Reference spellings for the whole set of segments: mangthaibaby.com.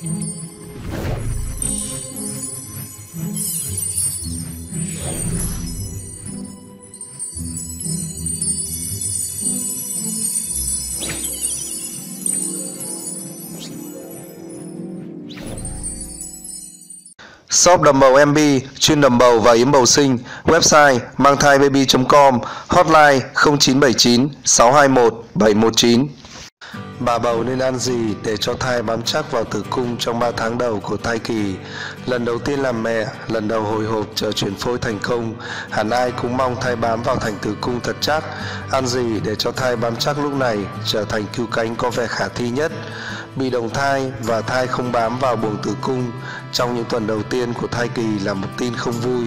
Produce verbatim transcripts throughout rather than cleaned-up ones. Shop đầm bầu em bê, chuyên đầm bầu và yếm bầu sinh, website mang thai baby chấm com, hotline không chín bảy chín sáu hai một bảy một chín. Bà bầu nên ăn gì để cho thai bám chắc vào tử cung trong ba tháng đầu của thai kỳ? Lần đầu tiên làm mẹ, lần đầu hồi hộp chờ chuyển phôi thành công, hẳn ai cũng mong thai bám vào thành tử cung thật chắc. Ăn gì để cho thai bám chắc lúc này trở thành cứu cánh có vẻ khả thi nhất? Bị đồng thai và thai không bám vào buồng tử cung trong những tuần đầu tiên của thai kỳ là một tin không vui.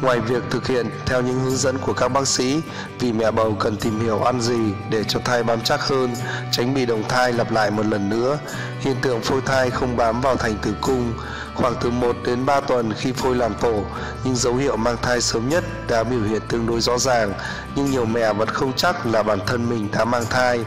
Ngoài việc thực hiện theo những hướng dẫn của các bác sĩ, vì mẹ bầu cần tìm hiểu ăn gì để cho thai bám chắc hơn, tránh bị đồng thai lặp lại một lần nữa hiện tượng phôi thai không bám vào thành tử cung. Khoảng từ một đến ba tuần khi phôi làm tổ, những dấu hiệu mang thai sớm nhất đã biểu hiện tương đối rõ ràng, nhưng nhiều mẹ vẫn không chắc là bản thân mình đã mang thai.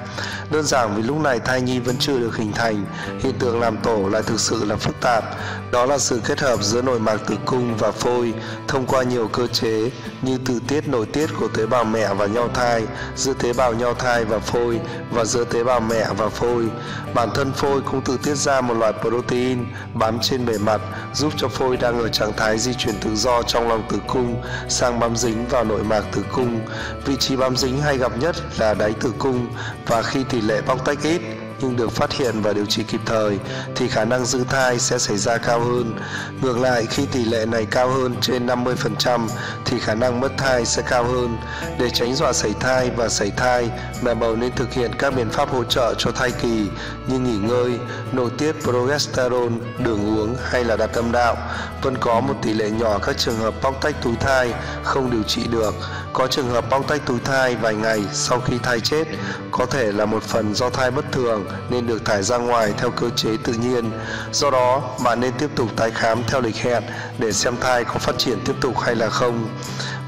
Đơn giản vì lúc này thai nhi vẫn chưa được hình thành, hiện tượng làm tổ lại thực sự là phức tạp. Đó là sự kết hợp giữa nội mạc tử cung và phôi thông qua nhiều cơ chế như từ tiết nội tiết của tế bào mẹ và nhau thai, giữa tế bào nhau thai và phôi, và giữa tế bào mẹ và phôi. Bản thân phôi cũng tự tiết ra một loại protein bám trên bề mặt giúp cho phôi đang ở trạng thái di chuyển tự do trong lòng tử cung sang bám dính vào nội mạc tử cung. Vị trí bám dính hay gặp nhất là đáy tử cung, và khi tỷ lệ bóc tách ít nhưng được phát hiện và điều trị kịp thời thì khả năng giữ thai sẽ xảy ra cao hơn. Ngược lại, khi tỷ lệ này cao hơn trên năm mươi phần trăm thì khả năng mất thai sẽ cao hơn. Để tránh dọa sẩy thai và sẩy thai, mẹ bầu nên thực hiện các biện pháp hỗ trợ cho thai kỳ như nghỉ ngơi, nội tiết progesterone, đường uống hay là đặt âm đạo. Vẫn có một tỷ lệ nhỏ các trường hợp bóc tách túi thai không điều trị được. Có trường hợp bóc tách túi thai vài ngày sau khi thai chết, có thể là một phần do thai bất thường nên được thải ra ngoài theo cơ chế tự nhiên. Do đó, bạn nên tiếp tục tái khám theo lịch hẹn để xem thai có phát triển tiếp tục hay là không.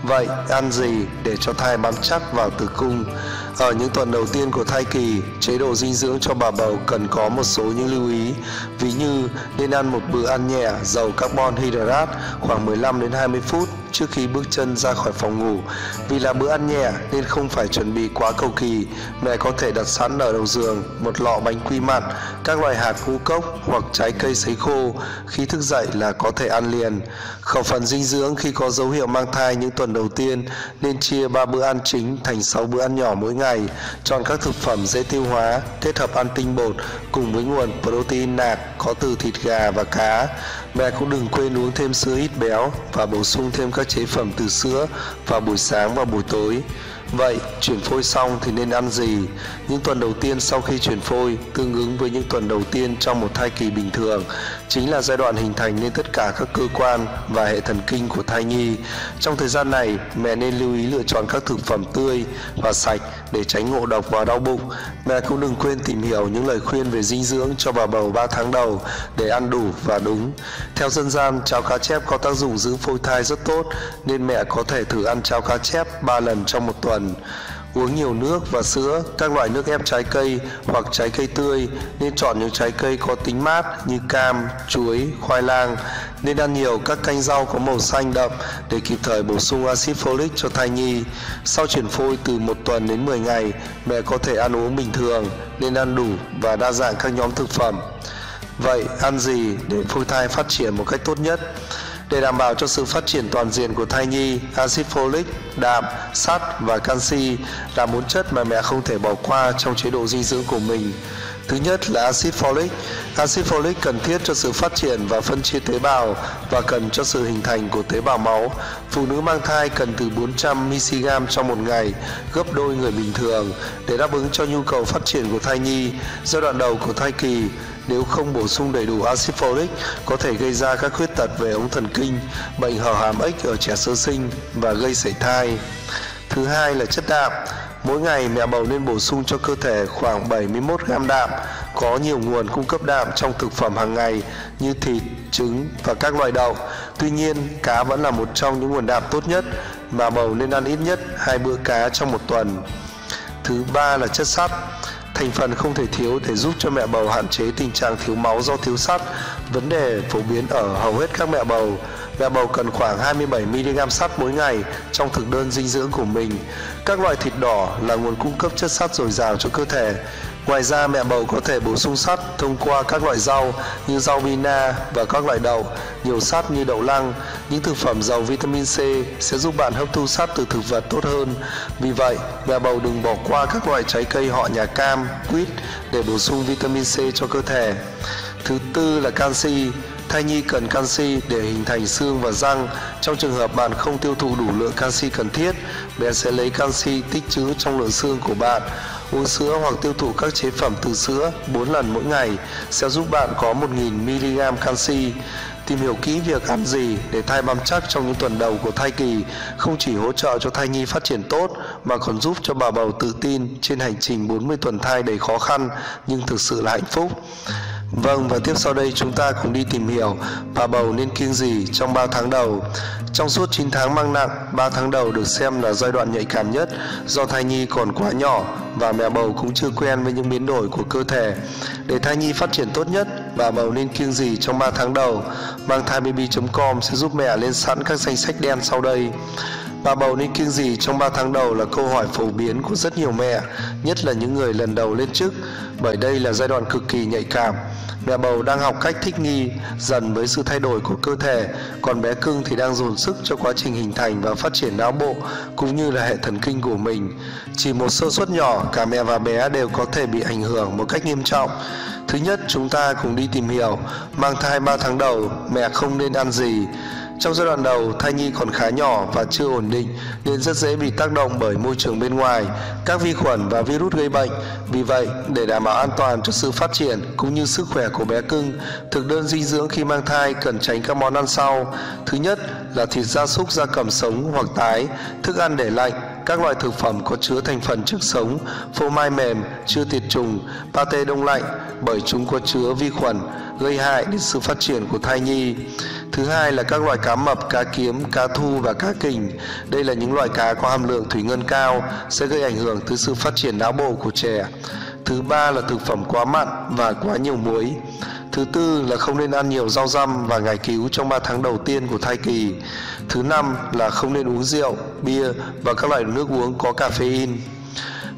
Vậy, ăn gì để cho thai bám chắc vào tử cung? Ở những tuần đầu tiên của thai kỳ, chế độ dinh dưỡng cho bà bầu cần có một số những lưu ý. Ví như, nên ăn một bữa ăn nhẹ, giàu carbon hydrate khoảng mười lăm đến hai mươi phút trước khi bước chân ra khỏi phòng ngủ. Vì là bữa ăn nhẹ nên không phải chuẩn bị quá cầu kỳ, mẹ có thể đặt sẵn ở đầu giường một lọ bánh quy mặn, các loại hạt ngũ cốc hoặc trái cây sấy khô, khi thức dậy là có thể ăn liền. Khẩu phần dinh dưỡng khi có dấu hiệu mang thai những tuần đầu tiên nên chia ba bữa ăn chính thành sáu bữa ăn nhỏ mỗi ngày. Chọn các thực phẩm dễ tiêu hóa, kết hợp ăn tinh bột cùng với nguồn protein nạc có từ thịt gà và cá. Mẹ cũng đừng quên uống thêm sữa ít béo và bổ sung thêm các chế phẩm từ sữa vào buổi sáng và buổi tối. Vậy, chuyển phôi xong thì nên ăn gì? Những tuần đầu tiên sau khi chuyển phôi tương ứng với những tuần đầu tiên trong một thai kỳ bình thường, chính là giai đoạn hình thành nên tất cả các cơ quan và hệ thần kinh của thai nhi. Trong thời gian này, mẹ nên lưu ý lựa chọn các thực phẩm tươi và sạch để tránh ngộ độc và đau bụng. Mẹ cũng đừng quên tìm hiểu những lời khuyên về dinh dưỡng cho bà bầu ba tháng đầu để ăn đủ và đúng. Theo dân gian, cháo cá chép có tác dụng giữ phôi thai rất tốt nên mẹ có thể thử ăn cháo cá chép ba lần trong một tuần. Uống nhiều nước và sữa, các loại nước ép trái cây hoặc trái cây tươi, nên chọn những trái cây có tính mát như cam, chuối, khoai lang. Nên ăn nhiều các canh rau có màu xanh đậm để kịp thời bổ sung axit folic cho thai nhi. Sau chuyển phôi từ một tuần đến mười ngày, mẹ có thể ăn uống bình thường, nên ăn đủ và đa dạng các nhóm thực phẩm. Vậy ăn gì để phôi thai phát triển một cách tốt nhất? Để đảm bảo cho sự phát triển toàn diện của thai nhi, axit folic, đạm, sắt và canxi là bốn chất mà mẹ không thể bỏ qua trong chế độ dinh dưỡng của mình. Thứ nhất là axit folic. Axit folic cần thiết cho sự phát triển và phân chia tế bào và cần cho sự hình thành của tế bào máu. Phụ nữ mang thai cần từ bốn trăm mi-li-gam trong một ngày, gấp đôi người bình thường, để đáp ứng cho nhu cầu phát triển của thai nhi. Giai đoạn đầu của thai kỳ, nếu không bổ sung đầy đủ axit folic, có thể gây ra các khuyết tật về ống thần kinh, bệnh hở hàm ếch ở trẻ sơ sinh và gây sẩy thai. Thứ hai là chất đạm. Mỗi ngày mẹ bầu nên bổ sung cho cơ thể khoảng bảy mươi mốt gam đạm. Có nhiều nguồn cung cấp đạm trong thực phẩm hàng ngày như thịt, trứng và các loại đậu. Tuy nhiên, cá vẫn là một trong những nguồn đạm tốt nhất. Mẹ bầu nên ăn ít nhất hai bữa cá trong một tuần. Thứ ba là chất sắt. thành phần không thể thiếu để giúp cho mẹ bầu hạn chế tình trạng thiếu máu do thiếu sắt, vấn đề phổ biến ở hầu hết các mẹ bầu. Mẹ bầu cần khoảng hai mươi bảy mi-li-gam sắt mỗi ngày trong thực đơn dinh dưỡng của mình. Các loại thịt đỏ là nguồn cung cấp chất sắt dồi dào cho cơ thể. Ngoài ra, mẹ bầu có thể bổ sung sắt thông qua các loại rau như rau bina và các loại đậu nhiều sắt như đậu lăng. Những thực phẩm giàu vitamin C sẽ giúp bạn hấp thu sắt từ thực vật tốt hơn. Vì vậy, mẹ bầu đừng bỏ qua các loại trái cây họ nhà cam, quýt để bổ sung vitamin C cho cơ thể. Thứ tư là canxi. Thai nhi cần canxi để hình thành xương và răng. Trong trường hợp bạn không tiêu thụ đủ lượng canxi cần thiết, bé sẽ lấy canxi tích trữ trong lượng xương của bạn. Uống sữa hoặc tiêu thụ các chế phẩm từ sữa bốn lần mỗi ngày sẽ giúp bạn có một nghìn mi-li-gam canxi. Tìm hiểu kỹ việc ăn gì để thai bám chắc trong những tuần đầu của thai kỳ không chỉ hỗ trợ cho thai nhi phát triển tốt mà còn giúp cho bà bầu tự tin trên hành trình bốn mươi tuần thai đầy khó khăn nhưng thực sự là hạnh phúc. Vâng, và tiếp sau đây chúng ta cùng đi tìm hiểu bà bầu nên kiêng gì trong ba tháng đầu. Trong suốt chín tháng mang nặng, ba tháng đầu được xem là giai đoạn nhạy cảm nhất do thai nhi còn quá nhỏ và mẹ bầu cũng chưa quen với những biến đổi của cơ thể. Để thai nhi phát triển tốt nhất, bà bầu nên kiêng gì trong ba tháng đầu? mangthai baby chấm com sẽ giúp mẹ lên sẵn các danh sách đen sau đây. Bà bầu nên kiêng gì trong ba tháng đầu là câu hỏi phổ biến của rất nhiều mẹ, nhất là những người lần đầu lên chức, bởi đây là giai đoạn cực kỳ nhạy cảm. Mẹ bầu đang học cách thích nghi dần với sự thay đổi của cơ thể, còn bé cưng thì đang dồn sức cho quá trình hình thành và phát triển não bộ cũng như là hệ thần kinh của mình. Chỉ một sơ suất nhỏ, cả mẹ và bé đều có thể bị ảnh hưởng một cách nghiêm trọng. Thứ nhất, chúng ta cùng đi tìm hiểu mang thai ba tháng đầu mẹ không nên ăn gì. Trong giai đoạn đầu, thai nhi còn khá nhỏ và chưa ổn định nên rất dễ bị tác động bởi môi trường bên ngoài, các vi khuẩn và virus gây bệnh. Vì vậy, để đảm bảo an toàn cho sự phát triển cũng như sức khỏe của bé cưng, thực đơn dinh dưỡng khi mang thai cần tránh các món ăn sau. Thứ nhất là thịt gia súc, gia cầm sống hoặc tái, thức ăn để lạnh, các loại thực phẩm có chứa thành phần trứng sống, phô mai mềm, chưa tiệt trùng, pate đông lạnh, bởi chúng có chứa vi khuẩn gây hại đến sự phát triển của thai nhi. Thứ hai là các loại cá mập, cá kiếm, cá thu và cá kình. Đây là những loại cá có hàm lượng thủy ngân cao, sẽ gây ảnh hưởng tới sự phát triển não bộ của trẻ. Thứ ba là thực phẩm quá mặn và quá nhiều muối. Thứ tư là không nên ăn nhiều rau răm và ngải cứu trong ba tháng đầu tiên của thai kỳ. Thứ năm là không nên uống rượu, bia và các loại nước uống có caffeine.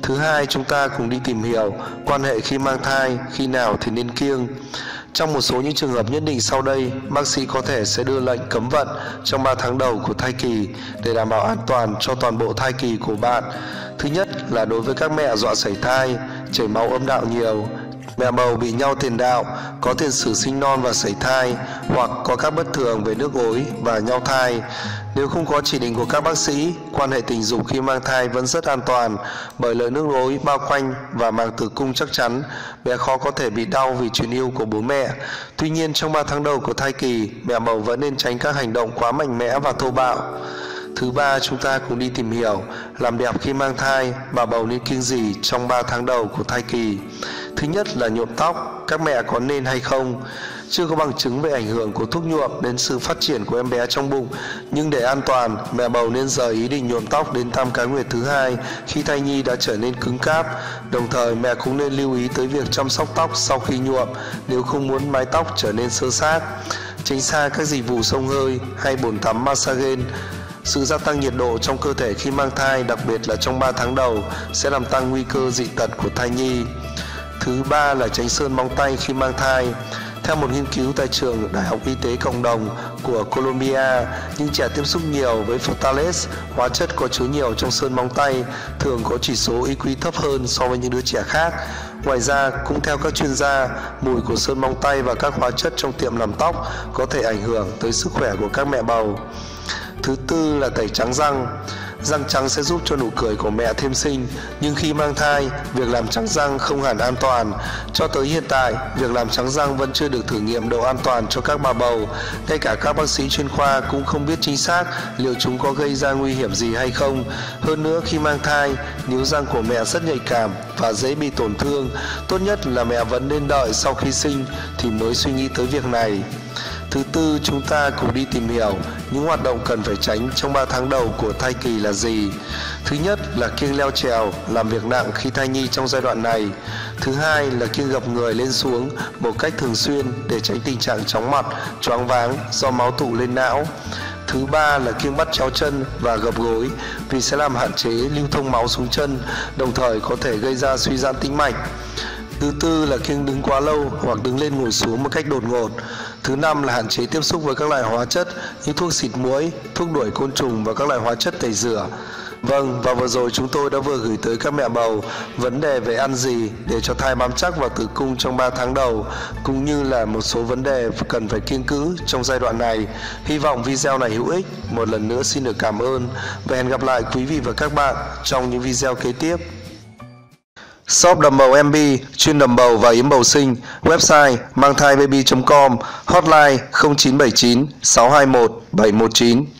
Thứ hai, chúng ta cùng đi tìm hiểu quan hệ khi mang thai, khi nào thì nên kiêng. Trong một số những trường hợp nhất định sau đây, bác sĩ có thể sẽ đưa lệnh cấm vận trong ba tháng đầu của thai kỳ để đảm bảo an toàn cho toàn bộ thai kỳ của bạn. Thứ nhất là đối với các mẹ dọa sảy thai, chảy máu âm đạo nhiều, mẹ bầu bị nhau tiền đạo, có tiền sử sinh non và sảy thai, hoặc có các bất thường về nước ối và nhau thai. Nếu không có chỉ định của các bác sĩ, quan hệ tình dục khi mang thai vẫn rất an toàn bởi lợi nước ối bao quanh và màng tử cung chắc chắn, bé khó có thể bị đau vì chuyện yêu của bố mẹ. Tuy nhiên, trong ba tháng đầu của thai kỳ, mẹ bầu vẫn nên tránh các hành động quá mạnh mẽ và thô bạo. Thứ ba, chúng ta cùng đi tìm hiểu làm đẹp khi mang thai, bà bầu nên kiêng gì trong ba tháng đầu của thai kỳ. Thứ nhất là nhuộm tóc, các mẹ có nên hay không? Chưa có bằng chứng về ảnh hưởng của thuốc nhuộm đến sự phát triển của em bé trong bụng, nhưng để an toàn, mẹ bầu nên rời ý định nhuộm tóc đến tam cá nguyệt thứ hai khi thai nhi đã trở nên cứng cáp. Đồng thời, mẹ cũng nên lưu ý tới việc chăm sóc tóc sau khi nhuộm nếu không muốn mái tóc trở nên xơ xát. Tránh xa các dịch vụ xông hơi hay bồn tắm massage. Sự gia tăng nhiệt độ trong cơ thể khi mang thai, đặc biệt là trong ba tháng đầu, sẽ làm tăng nguy cơ dị tật của thai nhi. Thứ ba là tránh sơn móng tay khi mang thai. Theo một nghiên cứu tại trường Đại học Y tế Cộng đồng của Colombia, những trẻ tiếp xúc nhiều với Fortales, hóa chất có chứa nhiều trong sơn móng tay, thường có chỉ số i kiu thấp hơn so với những đứa trẻ khác. Ngoài ra, cũng theo các chuyên gia, mùi của sơn móng tay và các hóa chất trong tiệm làm tóc có thể ảnh hưởng tới sức khỏe của các mẹ bầu. Thứ tư là tẩy trắng răng. Răng trắng sẽ giúp cho nụ cười của mẹ thêm xinh, nhưng khi mang thai, việc làm trắng răng không hẳn an toàn. Cho tới hiện tại, việc làm trắng răng vẫn chưa được thử nghiệm độ an toàn cho các bà bầu. Ngay cả các bác sĩ chuyên khoa cũng không biết chính xác liệu chúng có gây ra nguy hiểm gì hay không. Hơn nữa, khi mang thai, níu răng của mẹ rất nhạy cảm và dễ bị tổn thương. Tốt nhất là mẹ vẫn nên đợi sau khi sinh thì mới suy nghĩ tới việc này. Thứ tư, chúng ta cùng đi tìm hiểu những hoạt động cần phải tránh trong ba tháng đầu của thai kỳ là gì. Thứ nhất là kiêng leo trèo, làm việc nặng khi thai nhi trong giai đoạn này. Thứ hai là kiêng gập người lên xuống một cách thường xuyên để tránh tình trạng chóng mặt, choáng váng do máu tụ lên não. Thứ ba là kiêng bắt chéo chân và gập gối vì sẽ làm hạn chế lưu thông máu xuống chân, đồng thời có thể gây ra suy giãn tĩnh mạch. Thứ tư là kiêng đứng quá lâu hoặc đứng lên ngồi xuống một cách đột ngột. Thứ năm là hạn chế tiếp xúc với các loại hóa chất như thuốc xịt muỗi, thuốc đuổi côn trùng và các loại hóa chất tẩy rửa. Vâng, và vừa rồi chúng tôi đã vừa gửi tới các mẹ bầu vấn đề về ăn gì để cho thai bám chắc vào tử cung trong ba tháng đầu, cũng như là một số vấn đề cần phải kiêng cữ trong giai đoạn này. Hy vọng video này hữu ích. Một lần nữa xin được cảm ơn và hẹn gặp lại quý vị và các bạn trong những video kế tiếp. Shop đầm bầu em bê, chuyên đầm bầu và yếm bầu sinh, website mangthaibaby chấm com, hotline không chín bảy chín sáu hai một bảy một chín.